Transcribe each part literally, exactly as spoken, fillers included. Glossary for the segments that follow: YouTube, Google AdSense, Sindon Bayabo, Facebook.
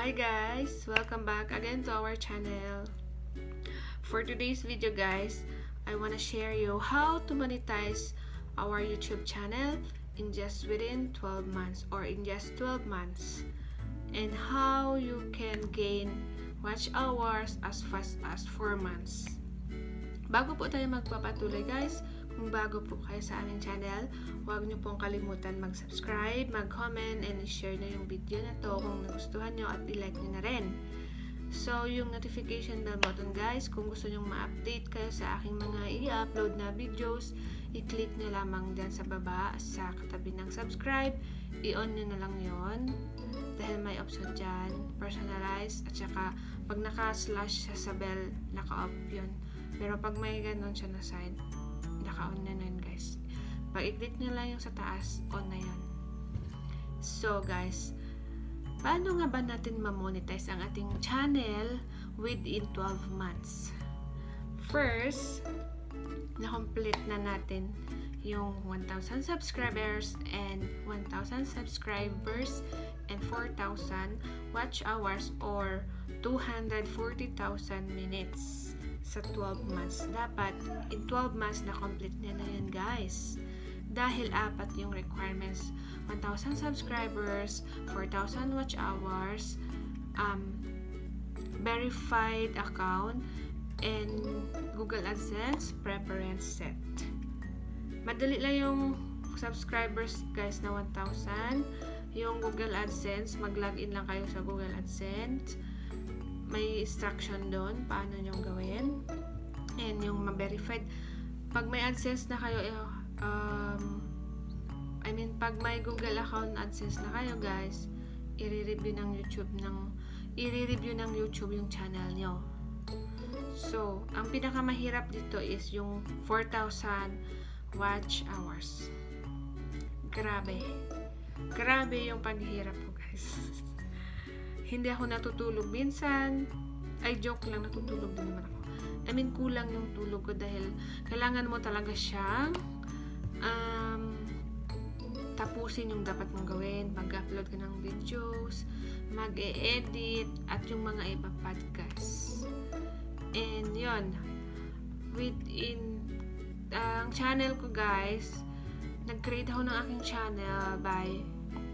Hi guys, welcome back again to our channel. For today's video guys, I want to share you how to monetize our YouTube channel in just within twelve months or in just twelve months, and how you can gain watch hours as fast as four months. Bago po tayo magpapatuloy guys, kung bago po kayo sa aming channel, huwag nyo pong kalimutan mag-subscribe, mag-comment, and share na yung video na to kung nagustuhan nyo at i-like nyo na rin. So, yung notification bell button guys, kung gusto nyong ma-update kayo sa aking mga i-upload na videos, i-click nyo lamang dyan sa baba, sa katabi ng subscribe, i-on nyo na lang yun. Dahil may option dyan, personalize, at saka pag naka-slash sa bell, naka-off yun. Pero pag may ganon siya na sign, naka-on na nun guys. Pag i-click nyo lang yung sa taas, on na yun. So guys, paano nga ba natin ma-monetize ang ating channel within twelve months? First, na-complete na natin yung one thousand subscribers and one thousand subscribers and four thousand watch hours or two hundred forty thousand minutes sa twelve months. Dapat in twelve months na complete na na yun guys. Dahil apat yung requirements, one thousand subscribers, four thousand watch hours, um, verified account, and Google AdSense preference set. Madali lang yung subscribers guys na one thousand. Yung Google AdSense, mag-login lang kayo sa Google AdSense. May instruction doon paano nyo gawin. And yung ma-verified, pag may AdSense na kayo, Um, I mean, pag may Google account AdSense na kayo guys, i-review ng YouTube ng i-review ng YouTube yung channel nyo. So, ang pinakamahirap dito is yung four thousand watch hours. Grabe. Grabe yung paghihirap ko guys. Hindi ako natutulog minsan. Ay, joke lang, natutulog din naman ako. I mean, kulang yung tulog ko dahil kailangan mo talaga siyang Um, tapusin yung dapat mong gawin, mag-upload ka ng videos, mag-e-edit, at yung mga iba podcasts. And yun, within ang uh, channel ko guys, nag-create ako ng aking channel by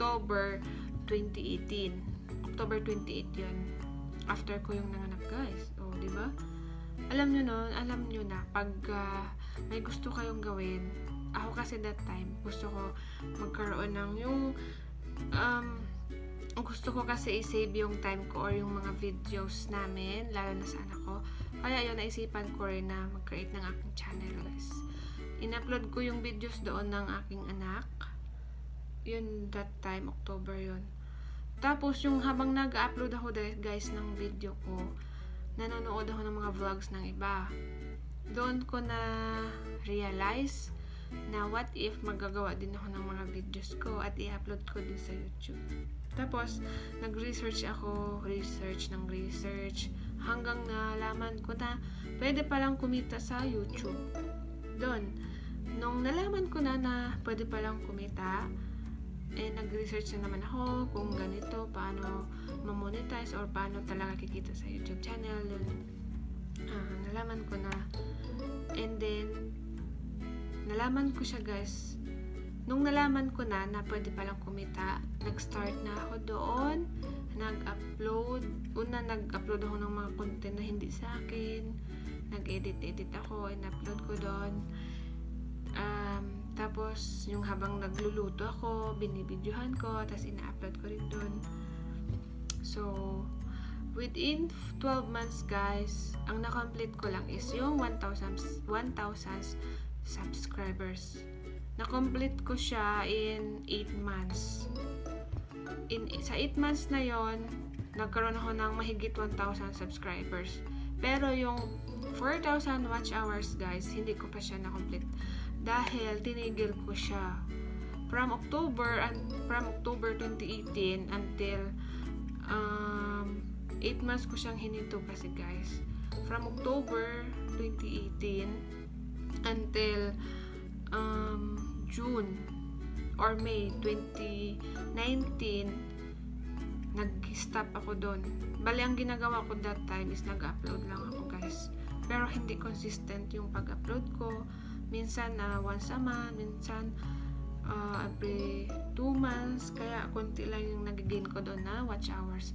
October twenty eighteen. October twenty-eighth yun, after ko yung nanganak guys. O, diba? Alam nyo nun, alam nyo na, pag uh, may gusto kayong gawin. Ako kasi that time, gusto ko magkaroon ng yung, um, gusto ko kasi i-save yung time ko or yung mga videos namin, lalo na sa anak ko. Kaya yun, naisipan ko rin na mag-create ng aking channel guys. In-upload ko yung videos doon ng aking anak. Yun, that time, October yun. Tapos, yung habang nag-upload ako guys ng video ko, nanonood ako ng mga vlogs ng iba. Doon ko na realize na what if magagawa din ako ng mga videos ko at i-upload ko din sa YouTube. Tapos, nag-research ako, research ng research, hanggang nalaman ko na pwede palang kumita sa YouTube. Doon, nung nalaman ko na na pwede palang kumita, eh, nag-research na naman ako kung ganito, paano ma-monetize or paano talaga kikita sa YouTube channel. Doon, ah, nalaman ko na. And then, nalaman ko siya guys. Nung nalaman ko na na pwede palang kumita, nag-start na ako doon, nag-upload. Una, nag-upload ako ng mga content na hindi sa akin. Nag-edit-edit ako, in-upload ko doon. Um, tapos, yung habang nagluluto ako, binibidyohan ko, tapos ina-upload ko rin doon. So, within twelve months guys, ang na-complete ko lang is yung one thousand subscribers. Na-complete ko siya in eight months. In, sa eight months na yon, nagkaroon ako ng mahigit one thousand subscribers. Pero yung four thousand watch hours guys, hindi ko pa siya na-complete. Dahil tinigil ko siya. From October, from October twenty eighteen until um, eight months ko siyang hinito kasi guys. From October twenty eighteen until um, June or May twenty nineteen, nag-stop ako doon. Bale, ang ginagawa ko that time is nag-upload lang ako, guys. Pero hindi consistent yung pag-upload ko. Minsan na uh, once a month, minsan uh, every two months. Kaya konti lang yung nag-gain ko doon na watch hours.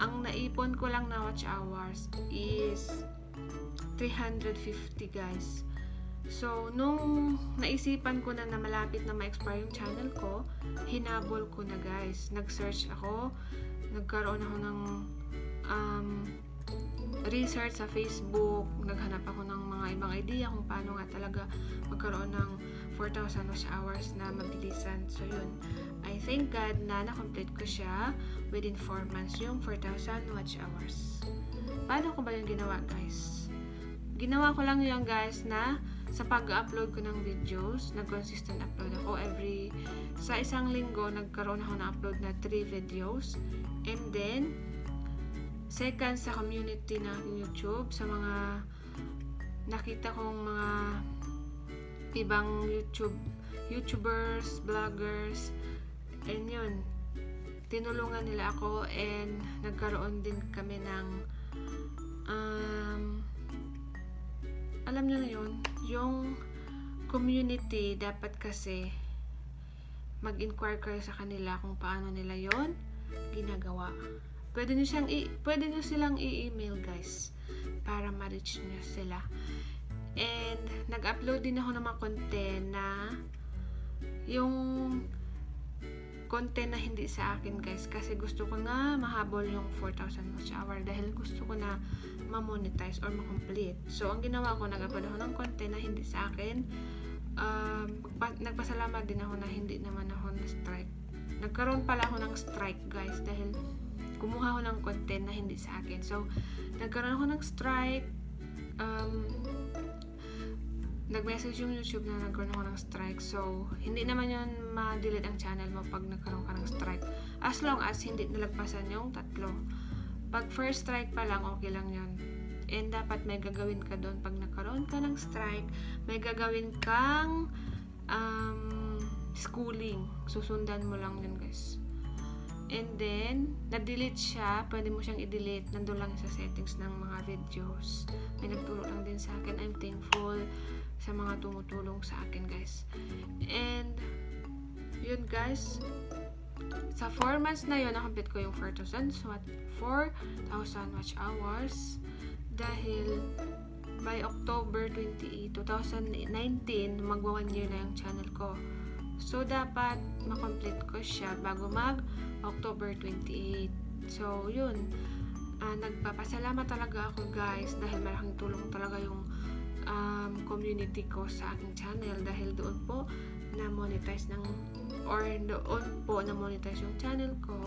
Ang naipon ko lang na watch hours is three hundred fifty, guys. So, nung naisipan ko na na malapit na ma-expire yung channel ko, hinabol ko na, guys. Nag-search ako, nagkaroon ako ng um, research sa Facebook, naghanap ako ng mga ibang idea kung paano nga talaga magkaroon ng four thousand watch hours na mabilisan. So, yun. I thank God na na-complete ko siya within four months yung four thousand watch hours. Paano ko ba yung ginawa, guys? Ginawa ko lang yun, guys, na sa pag-upload ko ng videos, nag-consistent upload ako every, sa isang linggo, nagkaroon ako na upload na three videos. And then, second, sa community ng YouTube, sa mga nakita kong mga ibang YouTube, YouTubers, vloggers, and yun, tinulungan nila ako and nagkaroon din kami ng um, alam nyo na yun, yung community, dapat kasi mag-inquire kayo sa kanila kung paano nila yon ginagawa. Pwede nyo, siyang pwede nyo silang i-email, guys, para ma-reach nyo sila. And nag-upload din ako ng mga content na yung content na hindi sa akin, guys, kasi gusto ko na mahabol yung four thousand watch hour dahil gusto ko na ma-monetize or ma-complete. So, ang ginawa ko, nag-upload ako ng content na hindi sa akin. Uh, nagpasalamat din ako na hindi naman ako na-strike. Nagkaroon pala ako ng strike, guys, dahil kumuha ako ng content na hindi sa akin. So, nagkaroon ako ng strike. Um, nag-message yung YouTube na nagkaroon ako ng strike. So, hindi naman yun ma-delete ang channel mo pag nagkaroon ka ng strike. As long as hindi nalagpasan yung tatlo. Pag first strike pa lang, okay lang yun. And dapat may gagawin ka doon. Pag nagkaroon ka ng strike, may gagawin kang um, schooling. Susundan mo lang yun, guys. And then, na-delete siya. Pwede mo siyang i-delete. Nandun lang sa settings ng mga videos. May nagturo lang din sa akin. I'm thankful sa mga tumutulong sa akin, guys. And, yun, guys. Sa four months na yun, na-complete ko yung four thousand watch hours dahil by October twenty-eighth, twenty nineteen, magwa one year na yung channel ko. So, dapat makomplete ko siya bago mag October twenty-eighth. So, yun. Uh, nagpapasalamat talaga ako, guys, dahil malaking tulong talaga yung um, community ko sa aking channel dahil doon po na monetize ng or doon po na monetize yung channel ko.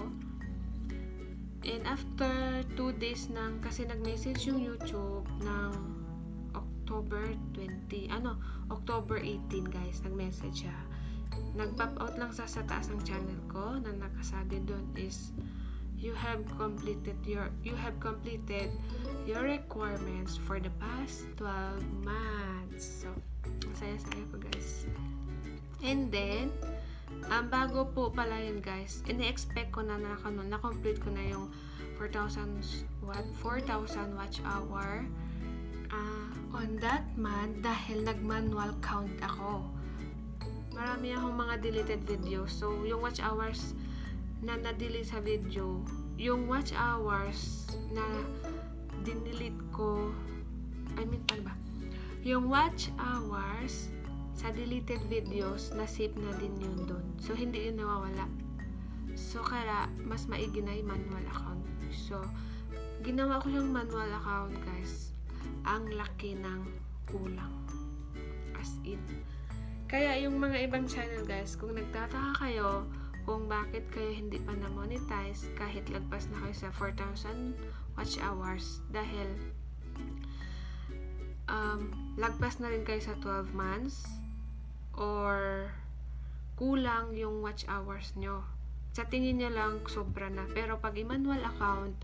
And after two days nang kasi nag-message yung YouTube ng October twentieth ano October eighteenth, guys, nag-message siya. Nag-pop out lang sa, sa taas ng channel ko na nakasabi doon is you have completed your you have completed your requirements for the past twelve months. So, saya-saya ko, guys. And then, um, bago po pala yun, guys, ini-expect ko na na, na complete ko na yung four thousand watch hour uh, on that month dahil nag-manual count ako. Marami akong mga deleted videos. So, yung watch hours na na-delete sa video, yung watch hours na dinelete ko, I mean, ano ba? Yung watch hours sa deleted videos, na-save na din yun doon. So, hindi yun nawawala. So, kaya, mas maigi na yung manual account. So, ginawa ko yung manual account, guys. Ang laki ng kulang. As in. Kaya, yung mga ibang channel, guys, kung nagtataka kayo kung bakit kayo hindi pa na-monetize kahit lagpas na kayo sa four thousand watch hours, dahil um, lagpas na rin kayo sa twelve months or kulang yung watch hours nyo. Sa tingin nyo lang, sobra na. Pero pag i-manual account,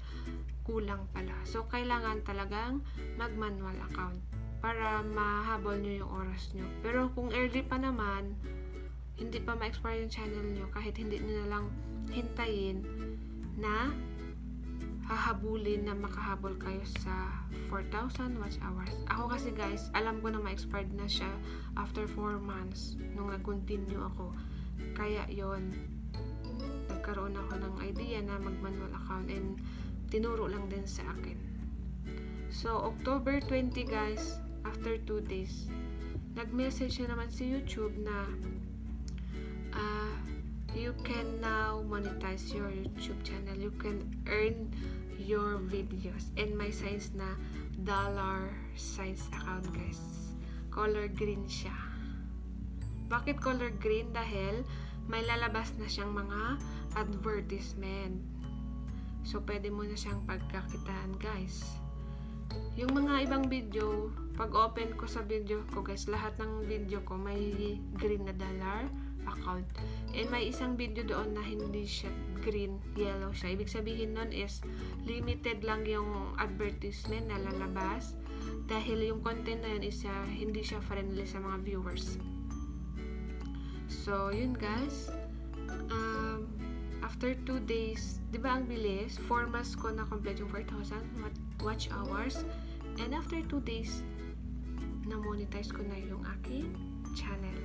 kulang pala. So, kailangan talagang mag-manual account para mahabol nyo yung oras nyo. Pero kung early pa naman, hindi pa ma-expire yung channel nyo, kahit hindi nyo na lang hintayin na habulin na makahabol kayo sa four thousand watch hours. Ako kasi guys, alam ko na ma-expired na siya after four months nung nag-continue ako. Kaya yon, nagkaroon ako ng idea na mag-manual account and tinuro lang din sa akin. So, October twentieth guys, after two days, nag-message na naman si YouTube na uh, you can now monetize your YouTube channel. You can earn your videos. And my size na dollar size account guys. Color green siya. Bakit color green? Dahil may lalabas na siyang mga advertisement. So, pwede mo na siyang pagkakitaan, guys. Yung mga ibang video, pag-open ko sa video ko, guys, lahat ng video ko may green na dollar account. And may isang video doon na hindi siya green, yellow siya. Ibig sabihin nun is, limited lang yung advertisement na lalabas. Dahil yung content na yun is, uh, hindi siya friendly sa mga viewers. So, yun, guys. Um... After two days, di ba ang bilis? four months ko na complete yung four thousand watch hours. And after two days, na-monetize ko na yung aking channel.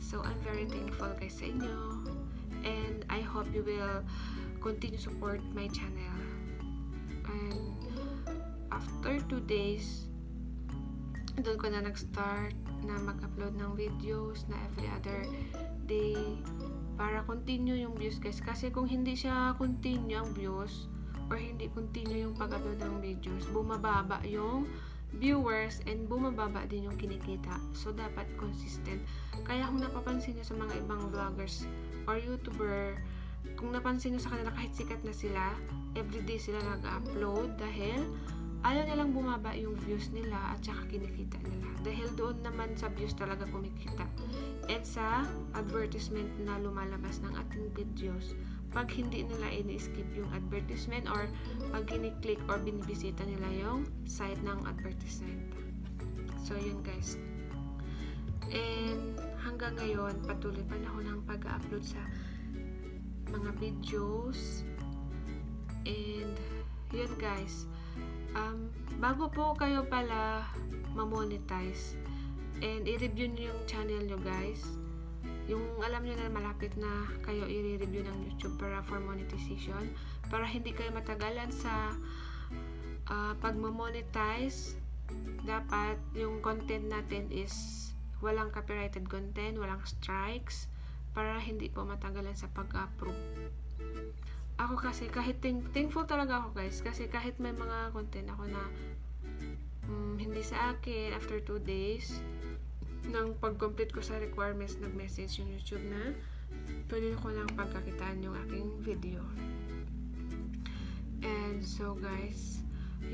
So, I'm very thankful guys sa inyo. And I hope you will continue support my channel. And after two days, doon ko na nag-start na mag-upload ng videos na every other day. Para continue yung views guys, kasi kung hindi siya continue ang views or hindi continue yung pag-upload ng videos, bumababa yung viewers and bumababa din yung kinikita. So dapat consistent. Kaya kung napapansin nyo sa mga ibang vloggers or YouTuber, kung napansin nyo sa kanila kahit sikat na sila, everyday sila nag-upload dahil ayaw nilang bumaba yung views nila at saka kinikita nila. Dahil doon naman sa views talaga kumikita. At sa advertisement na lumalabas ng ating videos, pag hindi nila ini-skip yung advertisement or pag kiniklik or binibisita nila yung site ng advertisement. So, yun guys. And hanggang ngayon, patuloy pa na ako ng pag-upload sa mga videos. And yun guys. Um, bago po kayo pala ma-monetize, and i-review nyo yung channel nyo guys, yung alam nyo na malapit na kayo i-review ng YouTube para for monetization, para hindi kayo matagalan sa uh, pag-monetize. Dapat yung content natin is walang copyrighted content, walang strikes, para hindi po matagalan sa pag-approve. Ako kasi kahit thankful talaga ako guys, kasi kahit may mga content ako na um, hindi sa akin after two days nang pag-complete ko sa requirements, nag-message yung YouTube na pwede ko lang pagkakitaan yung aking video. And so guys,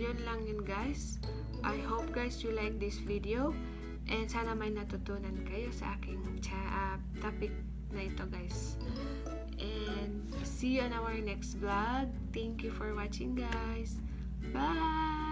yun lang yun guys. I hope guys you like this video and sana may natutunan kayo sa aking uh, topic na ito guys. And see you on our next vlog. Thank you for watching guys. Bye!